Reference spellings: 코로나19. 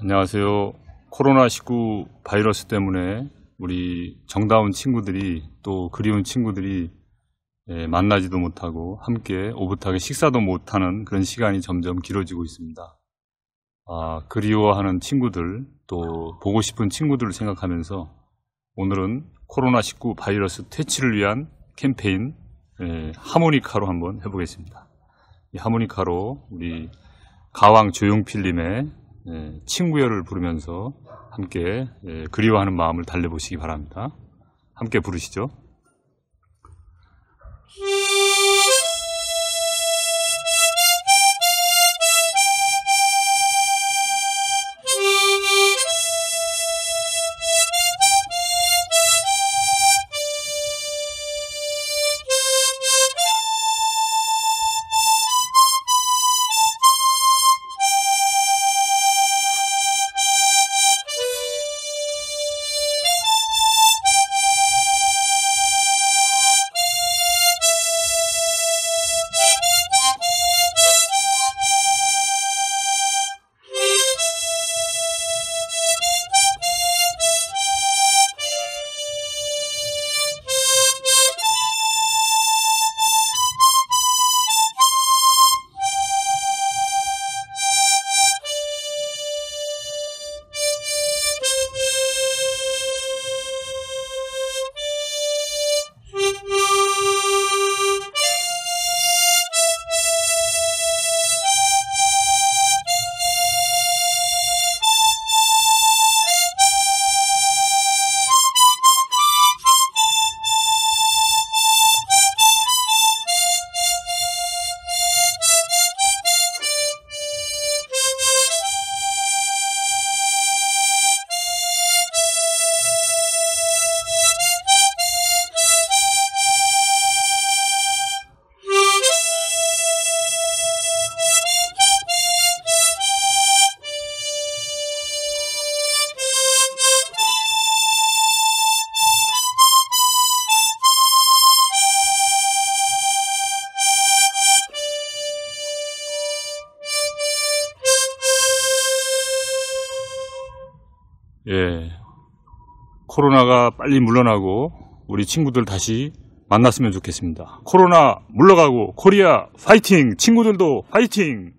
안녕하세요. 코로나19 바이러스 때문에 우리 정다운 친구들이 또 그리운 친구들이 만나지도 못하고 함께 오붓하게 식사도 못하는 그런 시간이 점점 길어지고 있습니다. 그리워하는 친구들 또 보고 싶은 친구들을 생각하면서 오늘은 코로나19 바이러스 퇴치를 위한 캠페인 하모니카로 한번 해보겠습니다. 이 하모니카로 우리 가왕 조용필님의 친구여를 부르면서 함께 그리워하는 마음을 달래보시기 바랍니다. 함께 부르시죠. 코로나가 빨리 물러나고 우리 친구들 다시 만났으면 좋겠습니다. 코로나 물러가고 코리아 파이팅! 친구들도 파이팅!